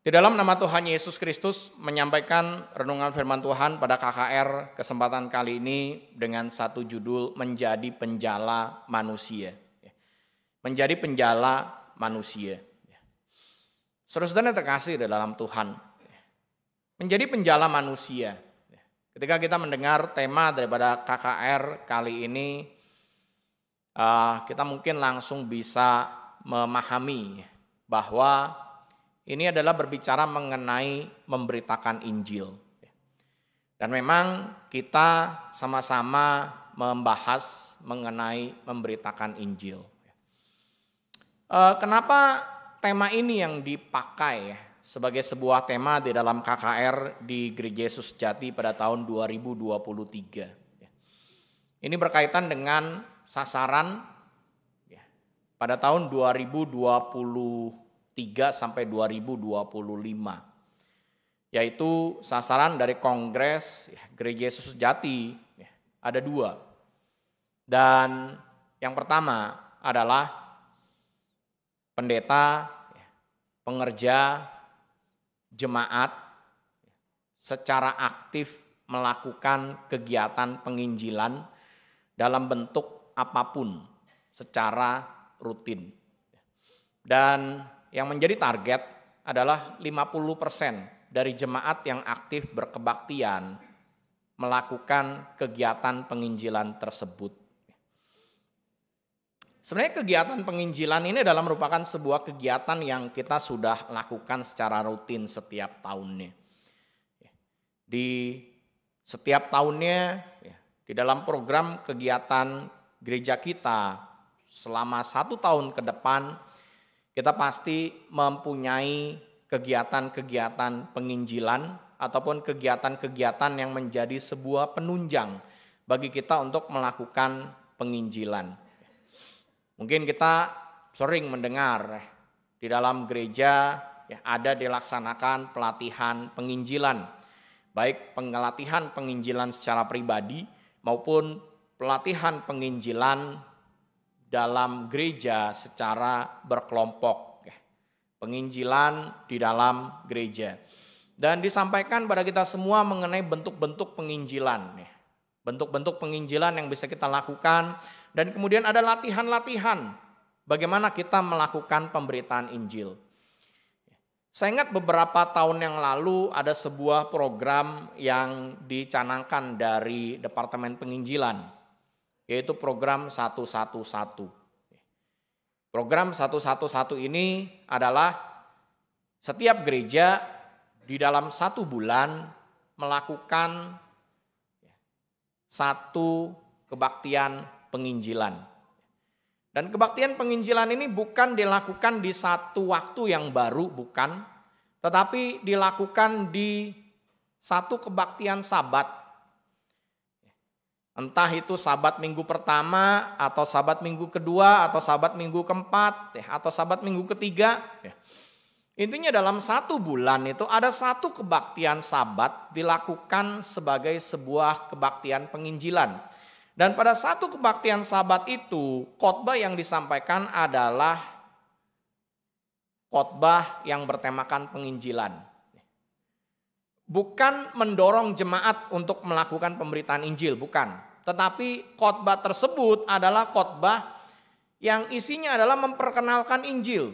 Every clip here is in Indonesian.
Di dalam nama Tuhan Yesus Kristus menyampaikan renungan firman Tuhan pada KKR kesempatan kali ini dengan satu judul, menjadi penjala manusia. Menjadi penjala manusia. Saudara-saudara yang terkasih dalam Tuhan, menjadi penjala manusia. Ketika kita mendengar tema daripada KKR kali ini, kita mungkin langsung bisa memahami bahwa ini adalah berbicara mengenai memberitakan Injil. Dan memang kita sama-sama membahas mengenai memberitakan Injil. Kenapa tema ini yang dipakai sebagai sebuah tema di dalam KKR di Gereja Yesus Sejati pada tahun 2023? Ini berkaitan dengan sasaran pada tahun 2023 sampai 2025, yaitu sasaran dari Kongres Gereja Yesus Sejati ada dua, dan yang pertama adalah pendeta, pengerja, jemaat secara aktif melakukan kegiatan penginjilan dalam bentuk apapun secara rutin. Dan yang menjadi target adalah 50% dari jemaat yang aktif berkebaktian melakukan kegiatan penginjilan tersebut. Sebenarnya kegiatan penginjilan ini adalah merupakan sebuah kegiatan yang kita sudah lakukan secara rutin setiap tahunnya. Di setiap tahunnya, di dalam program kegiatan gereja kita selama 1 tahun ke depan, kita pasti mempunyai kegiatan-kegiatan penginjilan ataupun kegiatan-kegiatan yang menjadi sebuah penunjang bagi kita untuk melakukan penginjilan. Mungkin kita sering mendengar di dalam gereja ada dilaksanakan pelatihan penginjilan, baik pelatihan penginjilan secara pribadi maupun pelatihan penginjilan dalam gereja secara berkelompok, penginjilan di dalam gereja. Dan disampaikan pada kita semua mengenai bentuk-bentuk penginjilan. Bentuk-bentuk penginjilan yang bisa kita lakukan, dan kemudian ada latihan-latihan bagaimana kita melakukan pemberitaan Injil. Saya ingat beberapa tahun yang lalu ada sebuah program yang dicanangkan dari Departemen Penginjilan, yaitu program 111. Program 111 ini adalah setiap gereja di dalam 1 bulan melakukan 1 kebaktian penginjilan. Dan kebaktian penginjilan ini bukan dilakukan di satu waktu yang baru, bukan. Tetapi dilakukan di 1 kebaktian Sabat. Entah itu Sabat minggu pertama, atau Sabat minggu kedua, atau Sabat minggu keempat, atau Sabat minggu ketiga. Intinya dalam 1 bulan itu ada 1 kebaktian Sabat dilakukan sebagai sebuah kebaktian penginjilan. Dan pada 1 kebaktian Sabat itu khotbah yang disampaikan adalah khotbah yang bertemakan penginjilan. Bukan mendorong jemaat untuk melakukan pemberitaan Injil, bukan. Tetapi khotbah tersebut adalah khotbah yang isinya adalah memperkenalkan Injil.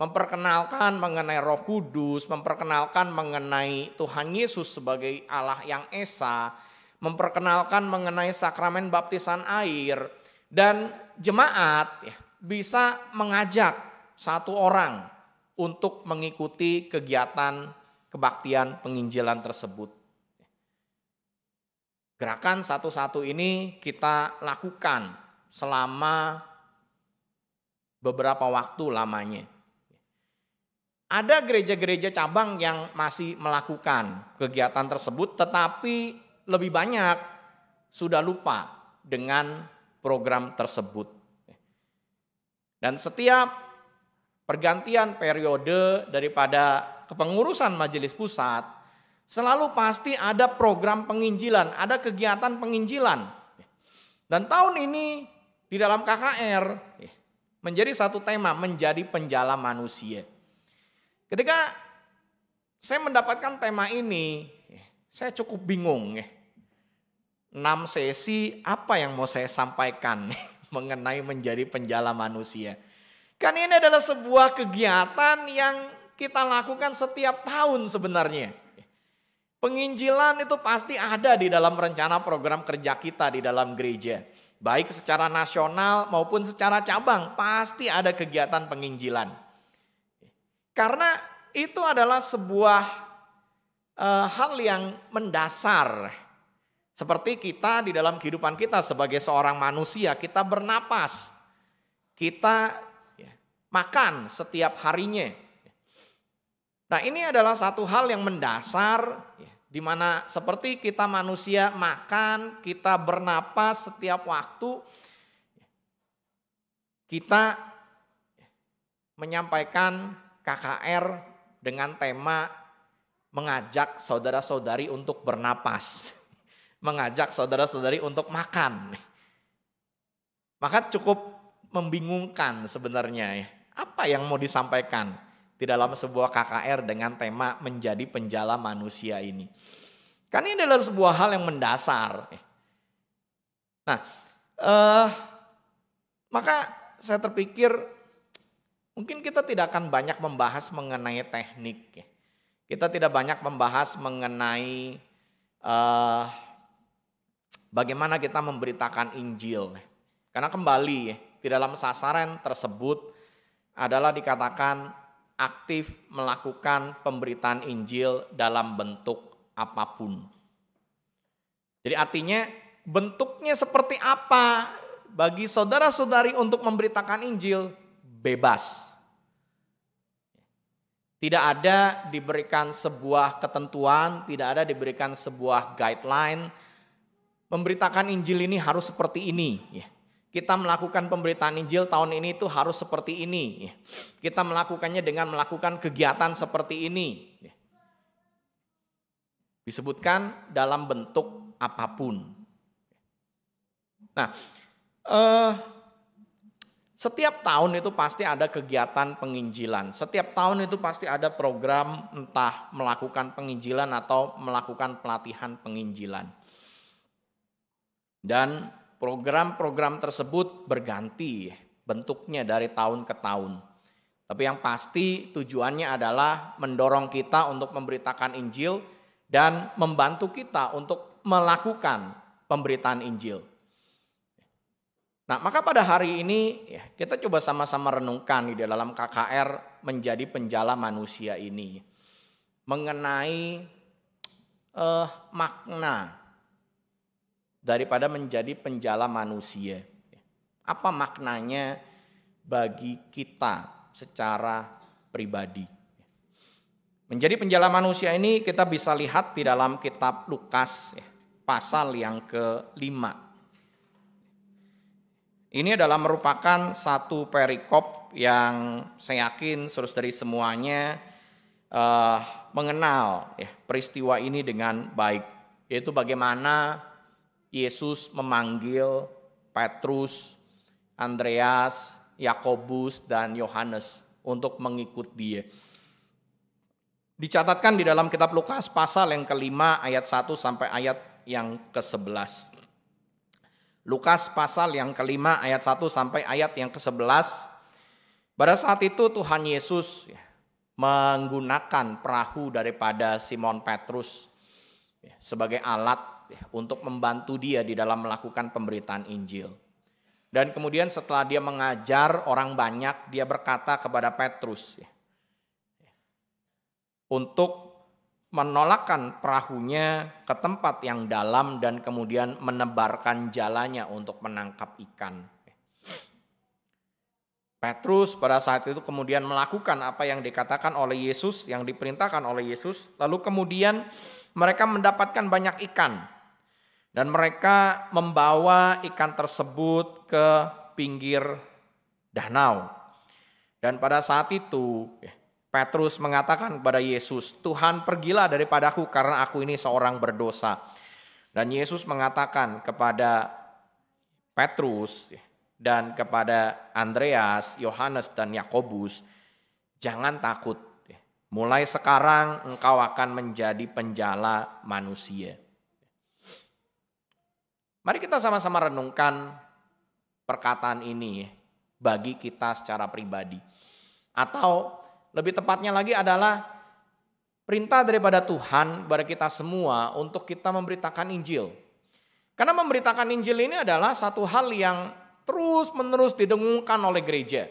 Memperkenalkan mengenai Roh Kudus, memperkenalkan mengenai Tuhan Yesus sebagai Allah yang esa, memperkenalkan mengenai sakramen baptisan air, dan jemaat bisa mengajak 1 orang untuk mengikuti kegiatan kebaktian penginjilan tersebut. Gerakan 111 ini kita lakukan selama beberapa waktu lamanya. Ada gereja-gereja cabang yang masih melakukan kegiatan tersebut, tetapi lebih banyak sudah lupa dengan program tersebut. Dan setiap pergantian periode daripada kepengurusan majelis pusat, selalu pasti ada program penginjilan, ada kegiatan penginjilan. Dan tahun ini di dalam KKR menjadi satu tema, menjadi penjala manusia. Ketika Saya mendapatkan tema ini, saya cukup bingung ya. 6 sesi apa yang mau saya sampaikan mengenai menjadi penjala manusia. Kan ini adalah sebuah kegiatan yang kita lakukan setiap tahun sebenarnya. Penginjilan itu pasti ada di dalam rencana program kerja kita di dalam gereja. Baik secara nasional maupun secara cabang pasti ada kegiatan penginjilan. Karena itu adalah sebuah hal yang mendasar. Seperti kita di dalam kehidupan kita sebagai seorang manusia, kita bernapas, kita makan setiap harinya. Nah, ini adalah satu hal yang mendasar di mana seperti kita manusia makan, kita bernapas setiap waktu, kita menyampaikan KKR dengan tema mengajak saudara-saudari untuk bernapas, mengajak saudara-saudari untuk makan. Maka cukup membingungkan sebenarnya ya, apa yang mau disampaikan di dalam sebuah KKR dengan tema menjadi penjala manusia ini. Kan ini adalah sebuah hal yang mendasar. Nah, maka saya terpikir mungkin kita tidak akan banyak membahas mengenai teknik. Kita tidak banyak membahas mengenai bagaimana kita memberitakan Injil. Karena kembali di dalam sasaran tersebut adalah dikatakan aktif melakukan pemberitaan Injil dalam bentuk apapun. Jadi artinya bentuknya seperti apa bagi saudara-saudari untuk memberitakan Injil bebas. Tidak ada diberikan sebuah ketentuan, tidak ada diberikan sebuah guideline. Memberitakan Injil ini harus seperti ini ya. Kita melakukan pemberitaan Injil tahun ini itu harus seperti ini. Kita melakukannya dengan melakukan kegiatan seperti ini. Disebutkan dalam bentuk apapun. Nah, setiap tahun itu pasti ada kegiatan penginjilan. Setiap tahun itu pasti ada program entah melakukan penginjilan atau melakukan pelatihan penginjilan. Dan program-program tersebut berganti bentuknya dari tahun ke tahun. Tapi yang pasti tujuannya adalah mendorong kita untuk memberitakan Injil dan membantu kita untuk melakukan pemberitaan Injil. Nah, maka pada hari ini kita coba sama-sama renungkan di dalam KKR menjadi penjala manusia ini. Mengenai makna daripada menjadi penjala manusia. Apa maknanya bagi kita secara pribadi? Menjadi penjala manusia ini kita bisa lihat di dalam kitab Lukas pasal yang ke-5. Ini adalah merupakan satu perikop yang saya yakin saudara-saudari semuanya mengenal peristiwa ini dengan baik. Yaitu bagaimana Yesus memanggil Petrus, Andreas, Yakobus, dan Yohanes untuk mengikut dia. Dicatatkan di dalam kitab Lukas pasal yang ke-5 ayat 1 sampai ayat yang ke-11. Lukas pasal yang ke-5 ayat 1 sampai ayat yang ke-11. Pada saat itu Tuhan Yesus menggunakan perahu daripada Simon Petrus sebagai alat untuk membantu dia di dalam melakukan pemberitaan Injil. Dan kemudian setelah dia mengajar orang banyak, dia berkata kepada Petrus untuk menolakkan perahunya ke tempat yang dalam dan kemudian menebarkan jalannya untuk menangkap ikan. Petrus pada saat itu kemudian melakukan apa yang dikatakan oleh Yesus, yang diperintahkan oleh Yesus, lalu kemudian mereka mendapatkan banyak ikan dan mereka membawa ikan tersebut ke pinggir danau. Dan pada saat itu Petrus mengatakan kepada Yesus, "Tuhan, pergilah daripadaku karena aku ini seorang berdosa." Dan Yesus mengatakan kepada Petrus dan kepada Andreas, Yohanes, dan Yakobus, "Jangan takut, Mulai sekarang engkau akan menjadi penjala manusia. Mari kita sama-sama renungkan perkataan ini bagi kita secara pribadi. Atau lebih tepatnya lagi adalah perintah daripada Tuhan kepada kita semua untuk kita memberitakan Injil. Karena memberitakan Injil ini adalah satu hal yang terus-menerus didengungkan oleh gereja.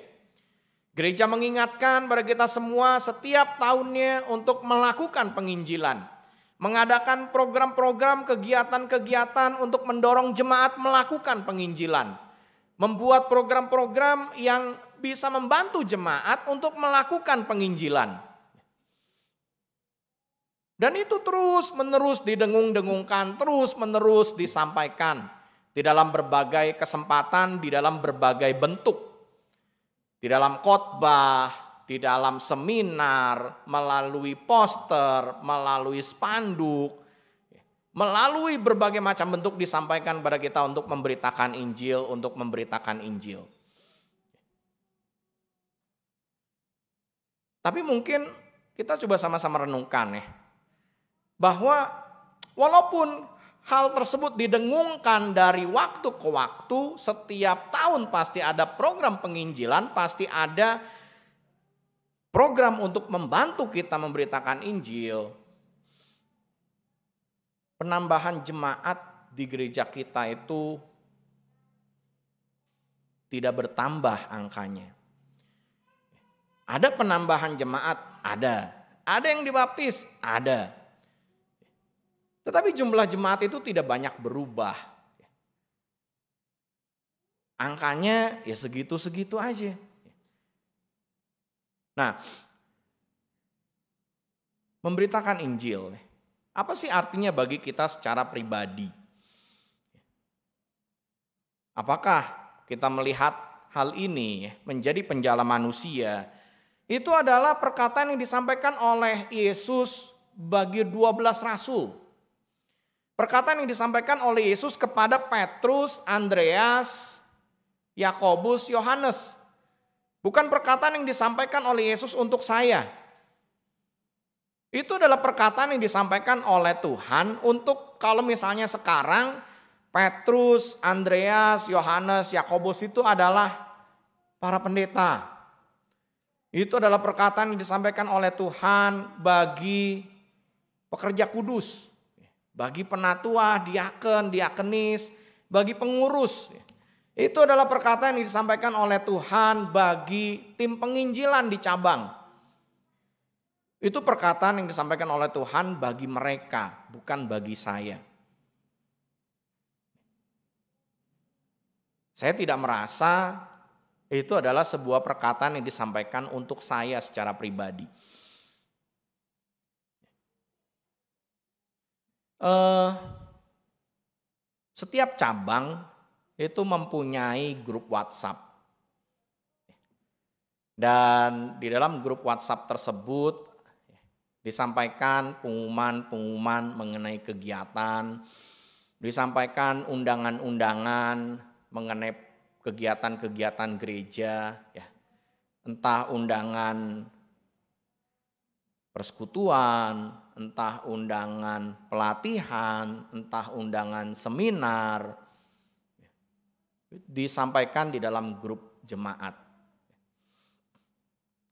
Gereja mengingatkan kepada kita semua setiap tahunnya untuk melakukan penginjilan, mengadakan program-program, kegiatan-kegiatan untuk mendorong jemaat melakukan penginjilan, membuat program-program yang bisa membantu jemaat untuk melakukan penginjilan. Dan itu terus-menerus didengung-dengungkan, terus-menerus disampaikan di dalam berbagai kesempatan, di dalam berbagai bentuk. Di dalam khotbah, di dalam seminar, melalui poster, melalui spanduk, melalui berbagai macam bentuk disampaikan kepada kita untuk memberitakan Injil, untuk memberitakan Injil. Tapi mungkin kita coba sama-sama renungkan ya, bahwa walaupun hal tersebut didengungkan dari waktu ke waktu, setiap tahun pasti ada program penginjilan, pasti ada program untuk membantu kita memberitakan Injil. Penambahan jemaat di gereja kita itu tidak bertambah angkanya. Ada penambahan jemaat, ada. Ada yang dibaptis, ada. Tetapi jumlah jemaat itu tidak banyak berubah. Angkanya ya segitu-segitu aja. Nah, memberitakan Injil, apa sih artinya bagi kita secara pribadi? Apakah kita melihat hal ini menjadi penjala manusia? Itu adalah perkataan yang disampaikan oleh Yesus bagi 12 rasul. Perkataan yang disampaikan oleh Yesus kepada Petrus, Andreas, Yakobus, Yohanes. Bukan perkataan yang disampaikan oleh Yesus untuk saya. Itu adalah perkataan yang disampaikan oleh Tuhan untuk kalau misalnya sekarang Petrus, Andreas, Yohanes, Yakobus itu adalah para pendeta. Itu adalah perkataan yang disampaikan oleh Tuhan bagi pekerja kudus, bagi penatua, diaken, diakenis, bagi pengurus. Itu adalah perkataan yang disampaikan oleh Tuhan bagi tim penginjilan di cabang. Itu perkataan yang disampaikan oleh Tuhan bagi mereka, bukan bagi saya. Saya tidak merasa itu adalah sebuah perkataan yang disampaikan untuk saya secara pribadi. Setiap cabang itu mempunyai grup WhatsApp. Dan di dalam grup WhatsApp tersebut disampaikan pengumuman-pengumuman mengenai kegiatan, disampaikan undangan-undangan mengenai kegiatan-kegiatan gereja, ya, entah undangan persekutuan, entah undangan pelatihan, entah undangan seminar, disampaikan di dalam grup jemaat.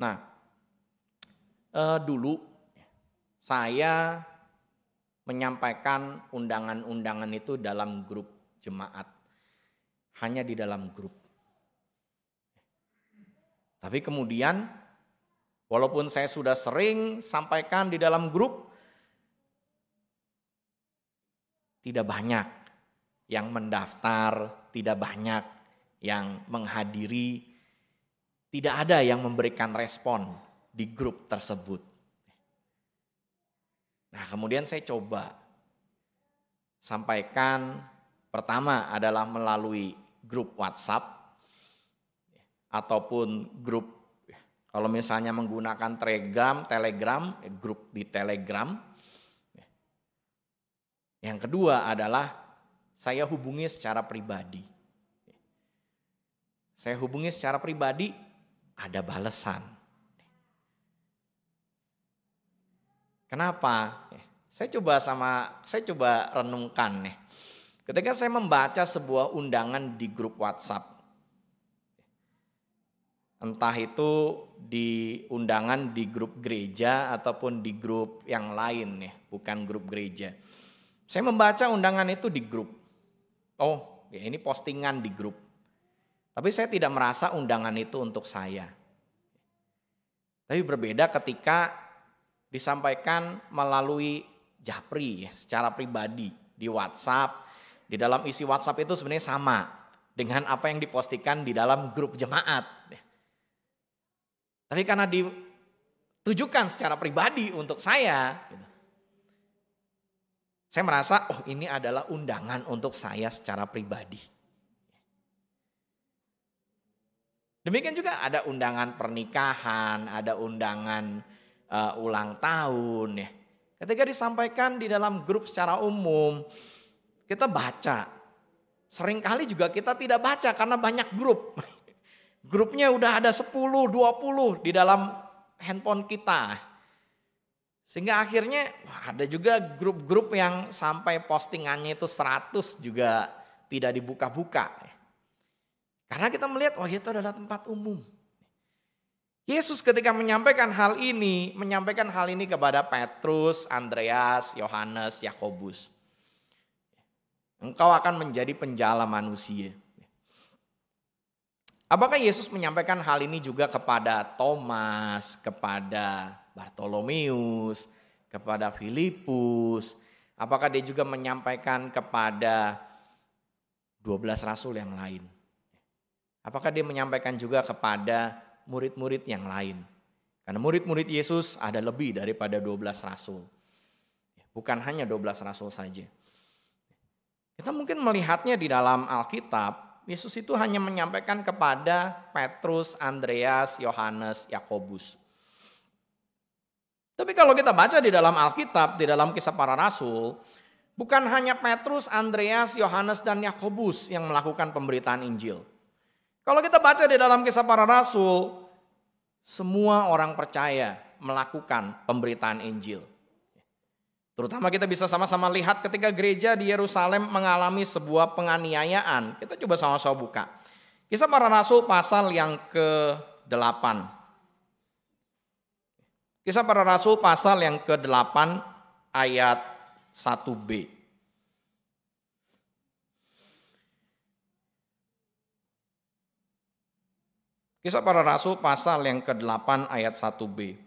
Nah, dulu saya menyampaikan undangan-undangan itu dalam grup jemaat. Hanya di dalam grup. Tapi kemudian walaupun saya sudah sering sampaikan di dalam grup, tidak banyak yang mendaftar, tidak banyak yang menghadiri, tidak ada yang memberikan respon di grup tersebut. Nah, kemudian saya coba sampaikan, pertama adalah melalui grup WhatsApp ataupun grup, kalau misalnya menggunakan Telegram, grup di Telegram. Yang kedua adalah saya hubungi secara pribadi. Saya hubungi secara pribadi, ada balasan. Kenapa? Saya coba renungkan nih. Ketika saya membaca sebuah undangan di grup WhatsApp. Entah itu di undangan di grup gereja ataupun di grup yang lain ya, bukan grup gereja. Saya membaca undangan itu di grup. Oh, ya ini postingan di grup. Tapi saya tidak merasa undangan itu untuk saya. Tapi berbeda ketika disampaikan melalui japri ya, secara pribadi di WhatsApp. Di dalam isi WhatsApp itu sebenarnya sama dengan apa yang dipostingkan di dalam grup jemaat. Tapi karena ditujukan secara pribadi untuk saya merasa oh ini adalah undangan untuk saya secara pribadi. Demikian juga ada undangan pernikahan, ada undangan ulang tahun. Ya. Ketika disampaikan di dalam grup secara umum, kita baca. Seringkali juga kita tidak baca karena banyak grup. Grupnya udah ada 10, 20 di dalam handphone kita. Sehingga akhirnya ada juga grup-grup yang sampai postingannya itu 100 juga tidak dibuka-buka. Karena kita melihat oh itu adalah tempat umum. Yesus ketika menyampaikan hal ini kepada Petrus, Andreas, Yohanes, Yakobus. Engkau akan menjadi penjala manusia. Apakah Yesus menyampaikan hal ini juga kepada Thomas, kepada Bartolomeus, kepada Filipus? Apakah dia juga menyampaikan kepada 12 rasul yang lain? Apakah dia menyampaikan juga kepada murid-murid yang lain? Karena murid-murid Yesus ada lebih daripada 12 rasul. Bukan hanya 12 rasul saja. Kita mungkin melihatnya di dalam Alkitab. Yesus itu hanya menyampaikan kepada Petrus, Andreas, Yohanes, Yakobus. Tapi kalau kita baca di dalam Alkitab, di dalam Kisah Para Rasul, bukan hanya Petrus, Andreas, Yohanes, dan Yakobus yang melakukan pemberitaan Injil. Kalau kita baca di dalam Kisah Para Rasul, semua orang percaya melakukan pemberitaan Injil. Terutama kita bisa sama-sama lihat ketika gereja di Yerusalem mengalami sebuah penganiayaan. Kita coba sama-sama buka. Kisah Para Rasul pasal yang ke-8. Kisah Para Rasul pasal yang ke-8 ayat 1b. Kisah Para Rasul pasal yang ke-8 ayat 1b.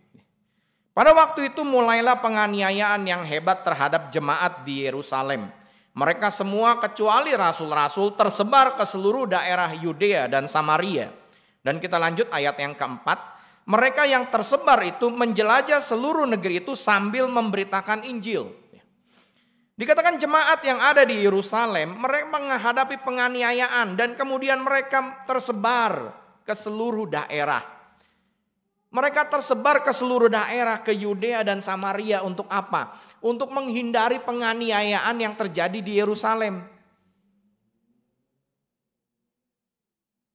Pada waktu itu mulailah penganiayaan yang hebat terhadap jemaat di Yerusalem. Mereka semua kecuali rasul-rasul tersebar ke seluruh daerah Yudea dan Samaria. Dan kita lanjut ayat yang keempat. Mereka yang tersebar itu menjelajah seluruh negeri itu sambil memberitakan Injil. Dikatakan jemaat yang ada di Yerusalem, mereka menghadapi penganiayaan dan kemudian mereka tersebar ke seluruh daerah. Mereka tersebar ke seluruh daerah, ke Yudea dan Samaria untuk apa? Untuk menghindari penganiayaan yang terjadi di Yerusalem.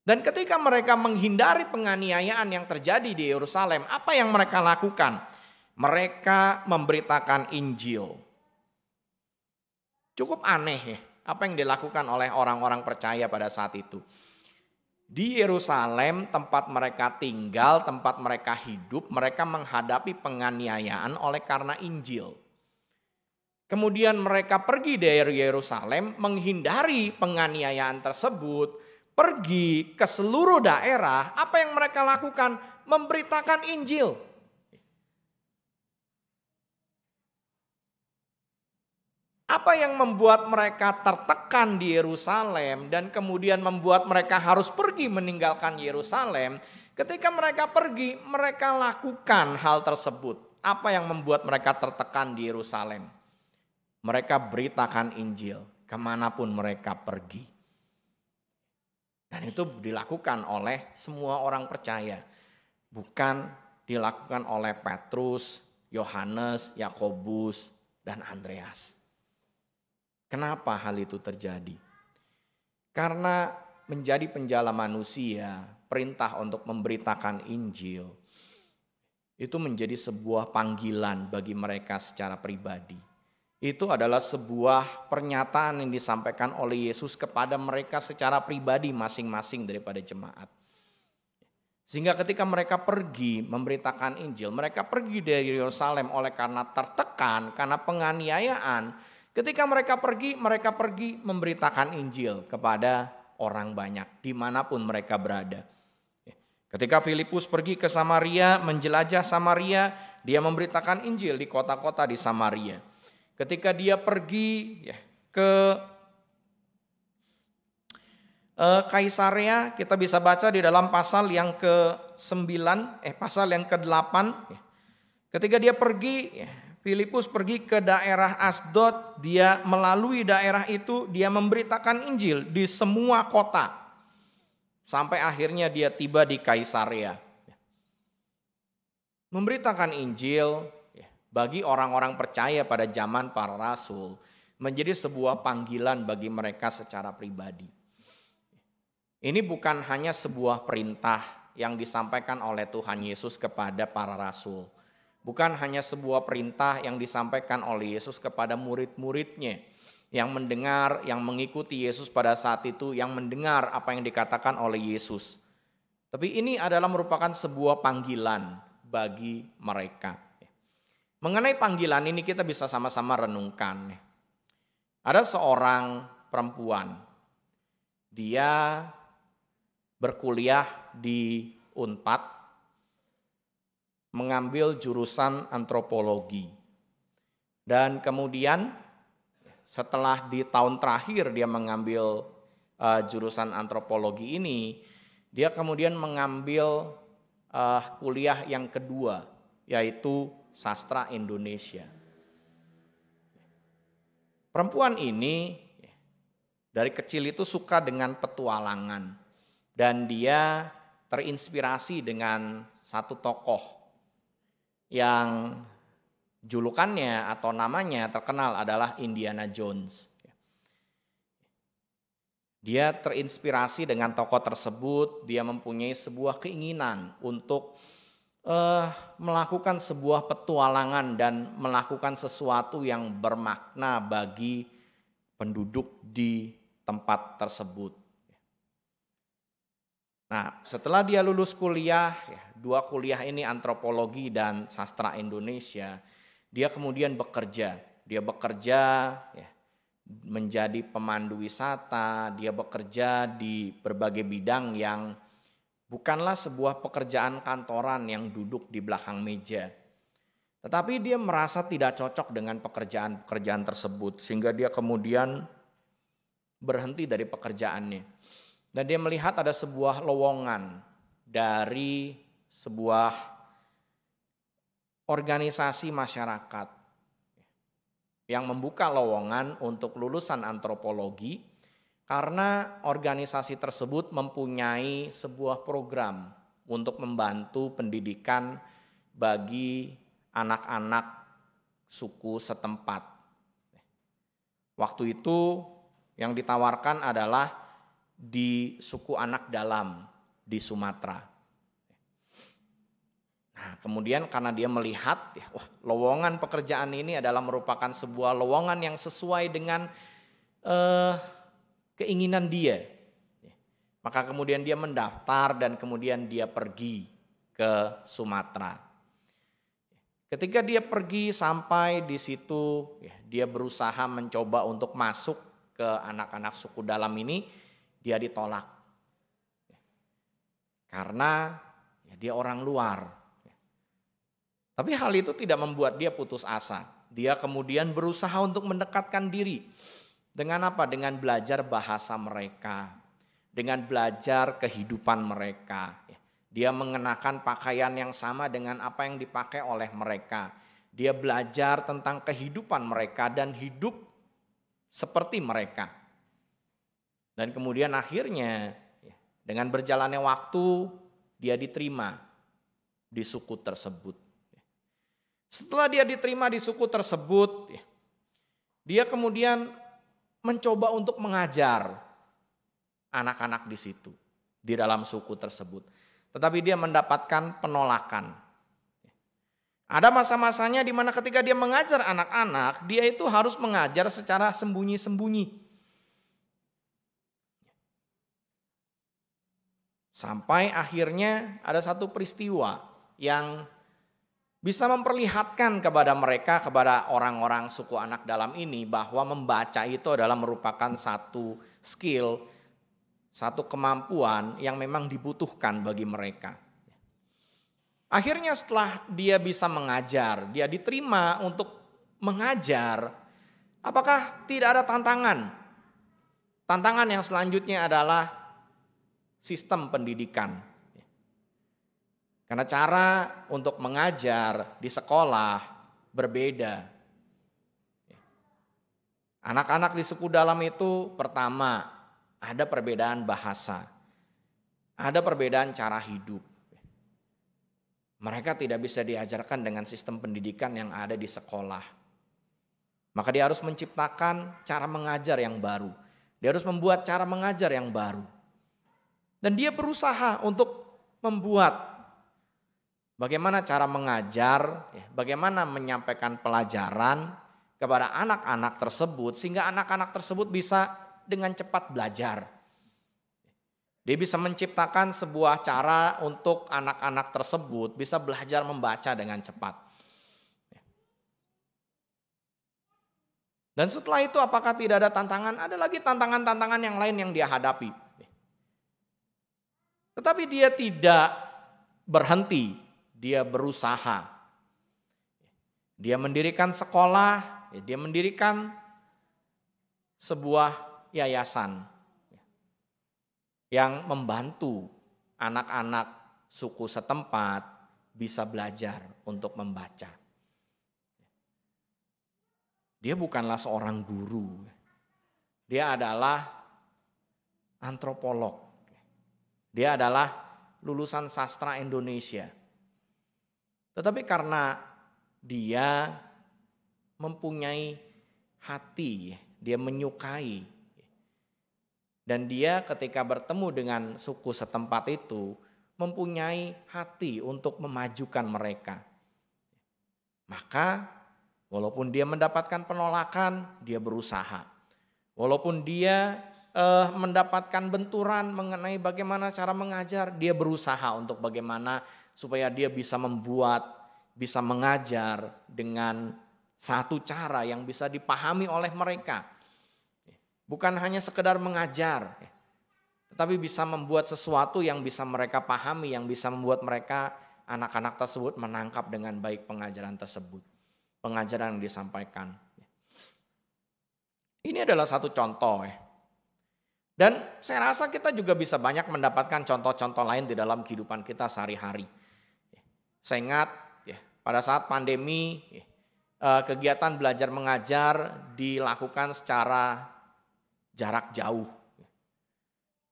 Dan ketika mereka menghindari penganiayaan yang terjadi di Yerusalem, apa yang mereka lakukan? Mereka memberitakan Injil. Cukup aneh ya, apa yang dilakukan oleh orang-orang percaya pada saat itu. Di Yerusalem tempat mereka tinggal, tempat mereka hidup, mereka menghadapi penganiayaan oleh karena Injil. Kemudian mereka pergi dari Yerusalem menghindari penganiayaan tersebut, pergi ke seluruh daerah, apa yang mereka lakukan? Memberitakan Injil. Apa yang membuat mereka tertekan di Yerusalem dan kemudian membuat mereka harus pergi meninggalkan Yerusalem? Ketika mereka pergi, mereka lakukan hal tersebut. Apa yang membuat mereka tertekan di Yerusalem? Mereka beritakan Injil kemanapun mereka pergi. Dan itu dilakukan oleh semua orang percaya. Bukan dilakukan oleh Petrus, Yohanes, Yakobus, dan Andreas. Kenapa hal itu terjadi? Karena menjadi penjala manusia, perintah untuk memberitakan Injil itu menjadi sebuah panggilan bagi mereka secara pribadi. Itu adalah sebuah pernyataan yang disampaikan oleh Yesus kepada mereka secara pribadi masing-masing daripada jemaat. Sehingga ketika mereka pergi memberitakan Injil, mereka pergi dari Yerusalem oleh karena tertekan, karena penganiayaan. Ketika mereka pergi memberitakan Injil kepada orang banyak, dimanapun mereka berada. Ketika Filipus pergi ke Samaria, menjelajah Samaria, dia memberitakan Injil di kota-kota di Samaria. Ketika dia pergi ke Kaisarea, kita bisa baca di dalam pasal yang ke-9, pasal yang ke-8. Ketika dia pergi, Filipus pergi ke daerah Asdod, dia melalui daerah itu, dia memberitakan Injil di semua kota. Sampai akhirnya dia tiba di Kaisarea. Memberitakan Injil bagi orang-orang percaya pada zaman para rasul menjadi sebuah panggilan bagi mereka secara pribadi. Ini bukan hanya sebuah perintah yang disampaikan oleh Tuhan Yesus kepada para rasul. Bukan hanya sebuah perintah yang disampaikan oleh Yesus kepada murid-muridnya yang mendengar, yang mengikuti Yesus pada saat itu, yang mendengar apa yang dikatakan oleh Yesus. Tapi ini adalah merupakan sebuah panggilan bagi mereka. Mengenai panggilan ini kita bisa sama-sama renungkan. Ada seorang perempuan, dia berkuliah di UNPAD, mengambil jurusan antropologi. Dan kemudian setelah di tahun terakhir dia mengambil jurusan antropologi ini, dia kemudian mengambil kuliah yang kedua, yaitu Sastra Indonesia. Perempuan ini dari kecil itu suka dengan petualangan dan dia terinspirasi dengan satu tokoh yang julukannya atau namanya terkenal adalah Indiana Jones. Dia terinspirasi dengan tokoh tersebut, dia mempunyai sebuah keinginan untuk melakukan sebuah petualangan dan melakukan sesuatu yang bermakna bagi penduduk di tempat tersebut. Nah, setelah dia lulus kuliah, dua kuliah ini antropologi dan sastra Indonesia, dia kemudian bekerja. Dia bekerja menjadi pemandu wisata, dia bekerja di berbagai bidang yang bukanlah sebuah pekerjaan kantoran yang duduk di belakang meja. Tetapi dia merasa tidak cocok dengan pekerjaan-pekerjaan tersebut. Sehingga dia kemudian berhenti dari pekerjaannya. Dan dia melihat ada sebuah lowongan dari sebuah organisasi masyarakat. Yang membuka lowongan untuk lulusan antropologi. Karena organisasi tersebut mempunyai sebuah program untuk membantu pendidikan bagi anak-anak suku setempat. Waktu itu yang ditawarkan adalah di Suku Anak Dalam di Sumatera. Nah, kemudian karena dia melihat, lowongan pekerjaan ini adalah merupakan sebuah lowongan yang sesuai dengan keinginan dia, maka kemudian dia mendaftar dan kemudian dia pergi ke Sumatera. Ketika dia pergi sampai di situ, dia berusaha mencoba untuk masuk ke anak-anak suku dalam ini, dia ditolak. Karena dia orang luar. Tapi hal itu tidak membuat dia putus asa. Dia kemudian berusaha untuk mendekatkan diri. Dengan apa? Dengan belajar bahasa mereka, dengan belajar kehidupan mereka. Dia mengenakan pakaian yang sama dengan apa yang dipakai oleh mereka. Dia belajar tentang kehidupan mereka dan hidup seperti mereka. Dan kemudian akhirnya dengan berjalannya waktu dia diterima di suku tersebut. Setelah dia diterima di suku tersebut, dia kemudian mencoba untuk mengajar anak-anak di situ, di dalam suku tersebut. Tetapi dia mendapatkan penolakan. Ada masa-masanya di mana ketika dia mengajar anak-anak, dia itu harus mengajar secara sembunyi-sembunyi. Sampai akhirnya ada satu peristiwa yang bisa memperlihatkan kepada mereka, kepada orang-orang suku Anak Dalam ini, bahwa membaca itu adalah merupakan satu skill, satu kemampuan yang memang dibutuhkan bagi mereka. Akhirnya setelah dia bisa mengajar, dia diterima untuk mengajar, apakah tidak ada tantangan? Tantangan yang selanjutnya adalah sistem pendidikan. Karena cara untuk mengajar di sekolah berbeda. Anak-anak di suku dalam itu pertama ada perbedaan bahasa, ada perbedaan cara hidup. Mereka tidak bisa diajarkan dengan sistem pendidikan yang ada di sekolah. Maka dia harus menciptakan cara mengajar yang baru. Dia harus membuat cara mengajar yang baru. Dan dia berusaha untuk membuat bagaimana cara mengajar, bagaimana menyampaikan pelajaran kepada anak-anak tersebut, sehingga anak-anak tersebut bisa dengan cepat belajar. Dia bisa menciptakan sebuah cara untuk anak-anak tersebut bisa belajar membaca dengan cepat. Dan setelah itu apakah tidak ada tantangan? Ada lagi tantangan-tantangan yang lain yang dia hadapi. Tetapi dia tidak berhenti, dia berusaha. Dia mendirikan sekolah, dia mendirikan sebuah yayasan yang membantu anak-anak suku setempat bisa belajar untuk membaca. Dia bukanlah seorang guru, dia adalah antropolog. Dia adalah lulusan sastra Indonesia. Tetapi karena dia mempunyai hati, dia menyukai. Dan dia ketika bertemu dengan suku setempat itu mempunyai hati untuk memajukan mereka. Maka walaupun dia mendapatkan penolakan, dia berusaha. Walaupun dia mendapatkan benturan mengenai bagaimana cara mengajar, dia berusaha untuk bagaimana supaya dia bisa membuat, bisa mengajar dengan satu cara yang bisa dipahami oleh mereka. Bukan hanya sekedar mengajar, tetapi bisa membuat sesuatu yang bisa mereka pahami, yang bisa membuat mereka, anak-anak tersebut menangkap dengan baik pengajaran tersebut. Pengajaran yang disampaikan. Ini adalah satu contoh. Dan saya rasa kita juga bisa banyak mendapatkan contoh-contoh lain di dalam kehidupan kita sehari-hari. Saya ingat pada saat pandemi, kegiatan belajar mengajar dilakukan secara jarak jauh.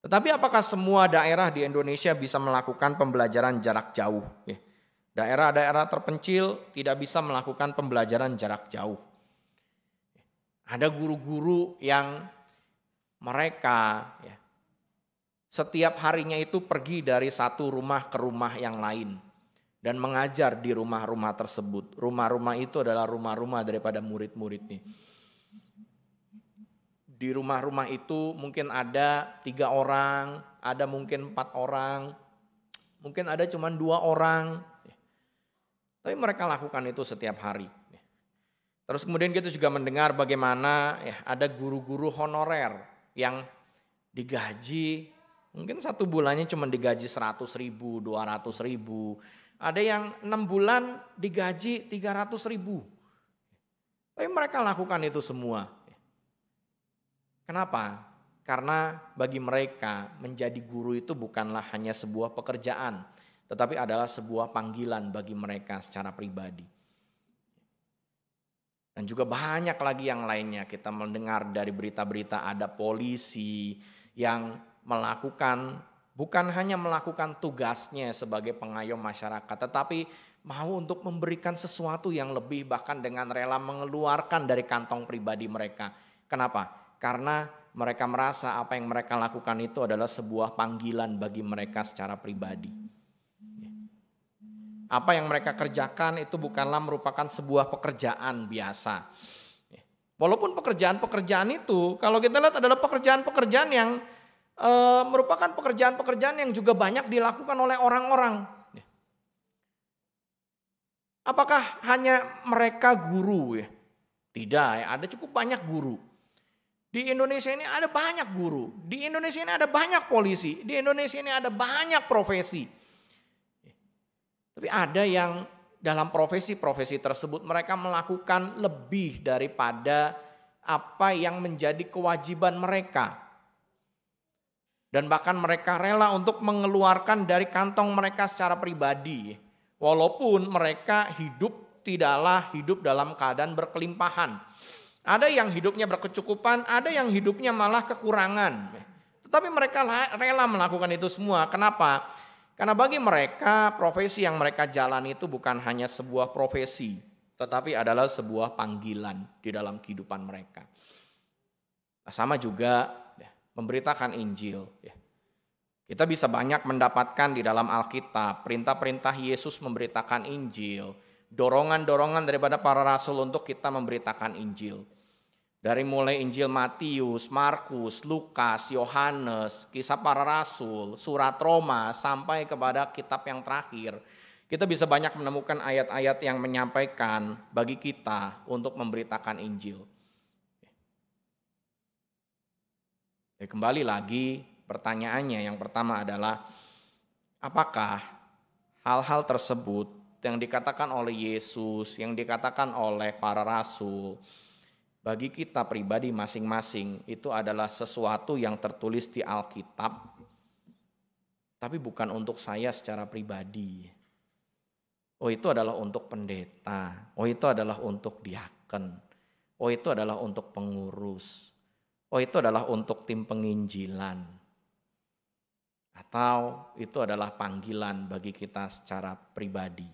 Tetapi apakah semua daerah di Indonesia bisa melakukan pembelajaran jarak jauh? Daerah-daerah terpencil tidak bisa melakukan pembelajaran jarak jauh. Ada guru-guru yang mereka setiap harinya itu pergi dari satu rumah ke rumah yang lain dan mengajar di rumah-rumah tersebut. Rumah-rumah itu adalah rumah-rumah daripada murid-muridnya. Di rumah-rumah itu mungkin ada 3 orang, ada mungkin 4 orang, mungkin ada cuma 2 orang. Tapi mereka lakukan itu setiap hari. Terus kemudian kita juga mendengar bagaimana ada guru-guru honorer yang digaji, mungkin 1 bulannya cuma digaji 100.000, 200.000. Ada yang 6 bulan digaji 300.000. Tapi mereka lakukan itu semua. Kenapa? Karena bagi mereka menjadi guru itu bukanlah hanya sebuah pekerjaan, tetapi adalah sebuah panggilan bagi mereka secara pribadi. Dan juga banyak lagi yang lainnya, kita mendengar dari berita-berita ada polisi yang melakukan, bukan hanya melakukan tugasnya sebagai pengayom masyarakat, tetapi mau untuk memberikan sesuatu yang lebih, bahkan dengan rela mengeluarkan dari kantong pribadi mereka. Kenapa? Karena mereka merasa apa yang mereka lakukan itu adalah sebuah panggilan bagi mereka secara pribadi. Apa yang mereka kerjakan itu bukanlah merupakan sebuah pekerjaan biasa. Walaupun pekerjaan-pekerjaan itu kalau kita lihat adalah pekerjaan-pekerjaan yang merupakan pekerjaan-pekerjaan yang juga banyak dilakukan oleh orang-orang. Apakah hanya mereka guru ya? Tidak, ya. Ada cukup banyak guru. Di Indonesia ini ada banyak guru. Di Indonesia ini ada banyak polisi. Di Indonesia ini ada banyak profesi. Tapi ada yang dalam profesi-profesi tersebut mereka melakukan lebih daripada apa yang menjadi kewajiban mereka. Dan bahkan mereka rela untuk mengeluarkan dari kantong mereka secara pribadi. Walaupun mereka hidup tidaklah hidup dalam keadaan berkelimpahan. Ada yang hidupnya berkecukupan, ada yang hidupnya malah kekurangan. Tetapi mereka rela melakukan itu semua. Kenapa? Karena bagi mereka profesi yang mereka jalani itu bukan hanya sebuah profesi, tetapi adalah sebuah panggilan di dalam kehidupan mereka. Nah, sama juga memberitakan Injil. Kita bisa banyak mendapatkan di dalam Alkitab perintah-perintah Yesus memberitakan Injil, dorongan-dorongan daripada para rasul untuk kita memberitakan Injil. Dari mulai Injil Matius, Markus, Lukas, Yohanes, Kisah Para Rasul, Surat Roma, sampai kepada kitab yang terakhir. Kita bisa banyak menemukan ayat-ayat yang menyampaikan bagi kita untuk memberitakan Injil. Kembali lagi pertanyaannya yang pertama adalah apakah hal-hal tersebut yang dikatakan oleh Yesus, yang dikatakan oleh para rasul bagi kita pribadi masing-masing itu adalah sesuatu yang tertulis di Alkitab tapi bukan untuk saya secara pribadi. Oh itu adalah untuk pendeta, oh itu adalah untuk diaken, oh itu adalah untuk pengurus. Oh itu adalah untuk tim penginjilan. Atau itu adalah panggilan bagi kita secara pribadi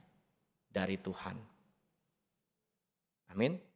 dari Tuhan. Amin.